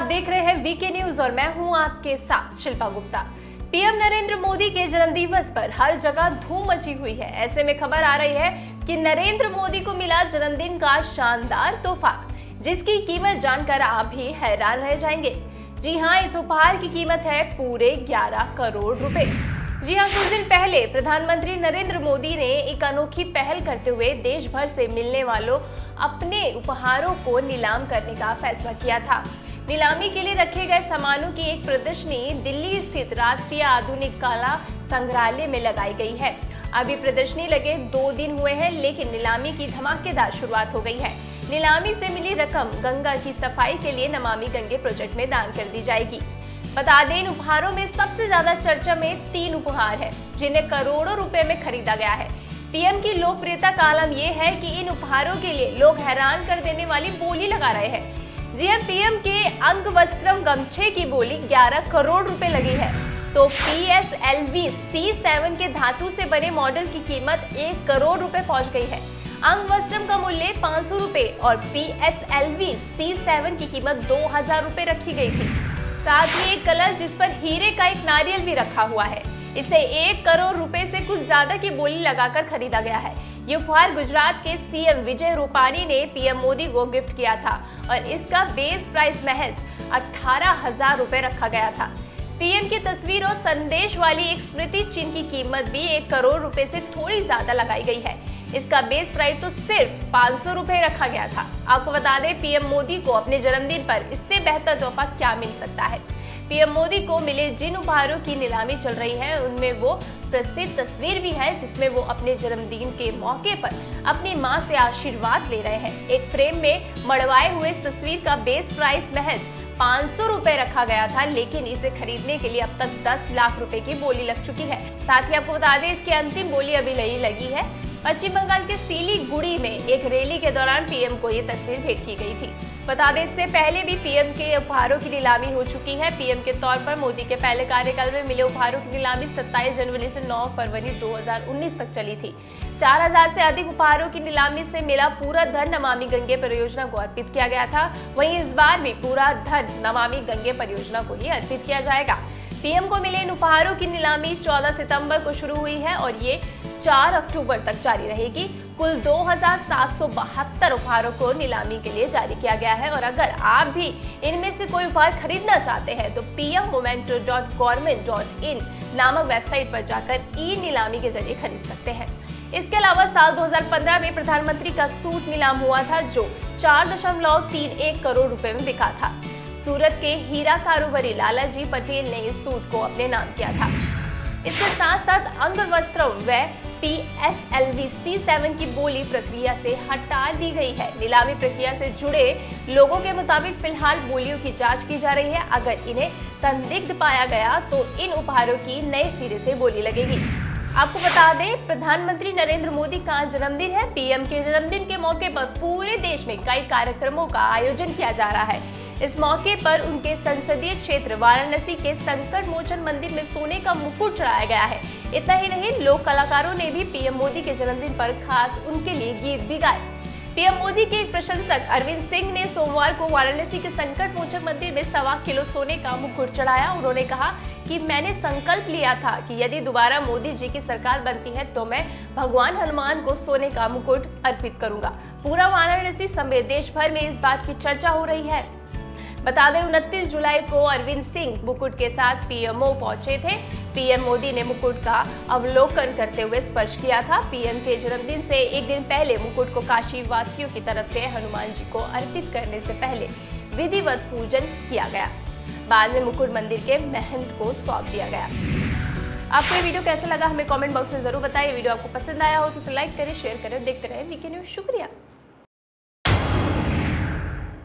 आप देख रहे हैं वीके न्यूज और मैं हूं आपके साथ शिल्पा गुप्ता। पीएम नरेंद्र मोदी के जन्मदिवस पर हर जगह धूम मची हुई है। ऐसे में खबर आ रही है कि नरेंद्र मोदी को मिला जन्मदिन का शानदार तोहफा, जिसकी कीमत जानकर आप भी हैरान रह जाएंगे। जी हाँ, इस उपहार की कीमत है पूरे 11 करोड़ रुपए। जी हाँ, कुछ दिन पहले प्रधानमंत्री नरेंद्र मोदी ने एक अनोखी पहल करते हुए देश भर से मिलने वालों अपने उपहारों को नीलाम करने का फैसला किया था। नीलामी के लिए रखे गए सामानों की एक प्रदर्शनी दिल्ली स्थित राष्ट्रीय आधुनिक कला संग्रहालय में लगाई गई है। अभी प्रदर्शनी लगे 2 दिन हुए हैं, लेकिन नीलामी की धमाकेदार शुरुआत हो गई है। नीलामी से मिली रकम गंगा की सफाई के लिए नमामि गंगे प्रोजेक्ट में दान कर दी जाएगी। बता दें, इन उपहारों में सबसे ज्यादा चर्चा में 3 उपहार हैं, जिन्हें करोड़ों रुपए में खरीदा गया है। पीएम की लोकप्रियता का आलम ये है कि इन उपहारों के लिए लोग हैरान कर देने वाली बोली लगा रहे हैं। जी हां, पीएम के अंगवस्त्रम गमछे की बोली 11 करोड़ रुपए लगी है, तो PSLV C7 के धातु से बने मॉडल की कीमत 1 करोड़ रुपए पहुँच गई है। अंगवस्त्रम का मूल्य 500 रुपए और PSLV C7 की कीमत 2000 रुपए रखी गई थी। साथ ही एक कलश जिस पर हीरे का एक नारियल भी रखा हुआ है, इसे 1 करोड़ रुपए से कुछ ज्यादा की बोली लगाकर खरीदा गया है। ये उपहार गुजरात के सीएम विजय रूपाणी ने पीएम मोदी को गिफ्ट किया था और इसका बेस प्राइस महज 18,000 रुपए रखा गया था। पीएम की तस्वीर और संदेश वाली एक स्मृति चिन्ह की कीमत भी 1 करोड़ रुपए से थोड़ी ज्यादा लगाई गई है। इसका बेस प्राइस तो सिर्फ 500 रुपए रखा गया था। आपको बता दें, पीएम मोदी को अपने जन्मदिन पर इससे बेहतर तोहफा क्या मिल सकता है। पीएम मोदी को मिले जिन उपहारों की नीलामी चल रही है, उनमें वो प्रसिद्ध तस्वीर भी है जिसमें वो अपने जन्मदिन के मौके पर अपनी मां से आशीर्वाद ले रहे हैं। एक फ्रेम में मढ़वाए हुए इस तस्वीर का बेस प्राइस महज 500 रुपए रखा गया था, लेकिन इसे खरीदने के लिए अब तक 10 लाख रुपए की बोली लग चुकी है। साथ ही आपको बता दें, इसकी अंतिम बोली अभी लगी है। पश्चिम बंगाल के सीलीगुड़ी में एक रैली के दौरान पीएम को ये तस्वीर भेंट की गई थी। बता दें, इससे पहले भी पीएम के उपहारों की नीलामी हो चुकी है। पीएम के तौर पर मोदी के पहले कार्यकाल में मिले उपहारों की नीलामी 27 जनवरी से 9 फरवरी 2019 तक चली थी। 4000 से अधिक उपहारों की नीलामी से मिला पूरा धन नमामि गंगे परियोजना को अर्पित किया गया था। वहीं इस बार भी पूरा धन नमामि गंगे परियोजना को ही अर्पित किया जाएगा। पीएम को मिले इन उपहारों की नीलामी 14 सितंबर को शुरू हुई है और ये 4 अक्टूबर तक जारी रहेगी। कुल 2772 उपहारों को नीलामी के लिए जारी किया गया है और अगर आप भी इनमें से कोई उपहार खरीदना चाहते हैं तो pmmementos.gov.in नामक वेबसाइट पर जाकर ई नीलामी के जरिए खरीद सकते हैं। इसके अलावा साल 2015 में प्रधानमंत्री का सूट नीलाम हुआ था, जो 4.31 करोड़ रुपए में बिका था। सूरत के हीरा कारोबारी लालाजी पटेल ने इस सूट को अपने नाम किया था। इसके साथ साथ अंगवस्त्रम व PSLV C7 की बोली प्रक्रिया से हटा दी गई है। नीलामी प्रक्रिया से जुड़े लोगों के मुताबिक फिलहाल बोलियों की जांच की जा रही है। अगर इन्हें संदिग्ध पाया गया तो इन उपहारों की नए सिरे से बोली लगेगी। आपको बता दें, प्रधानमंत्री नरेंद्र मोदी का जन्मदिन है। पीएम के जन्मदिन के मौके पर पूरे देश में कई कार्यक्रमों का आयोजन किया जा रहा है। इस मौके पर उनके संसदीय क्षेत्र वाराणसी के संकट मोचन मंदिर में सोने का मुकुट चढ़ाया गया है। इतना ही नहीं, लोक कलाकारों ने भी पीएम मोदी के जन्मदिन पर खास उनके लिए गीत भी गाए। पीएम मोदी के एक प्रशंसक अरविंद सिंह ने सोमवार को वाराणसी के संकट मोचन मंदिर में 1.25 किलो सोने का मुकुट चढ़ाया। उन्होंने कहा कि मैंने संकल्प लिया था कि यदि दोबारा मोदी जी की सरकार बनती है तो मैं भगवान हनुमान को सोने का मुकुट अर्पित करूंगा। पूरा वाराणसी समेत देश भर में इस बात की चर्चा हो रही है। बता दें, 29 जुलाई को अरविंद सिंह मुकुट के साथ पीएमओ पहुंचे थे। पीएम मोदी ने मुकुट का अवलोकन करते हुए स्पर्श किया था। पीएम के जन्मदिन से एक दिन पहले मुकुट को काशी वासियों की तरफ से हनुमान जी को अर्पित करने से पहले विधिवत पूजन किया गया। बाद में मुकुट मंदिर के महंत को सौंप दिया गया। आपको ये वीडियो कैसा लगा हमें कॉमेंट बॉक्स में जरूर बताइए। वीडियो आपको पसंद आया हो तो उसे लाइक करें, शेयर करें। देखते रहे वीके न्यूज। शुक्रिया।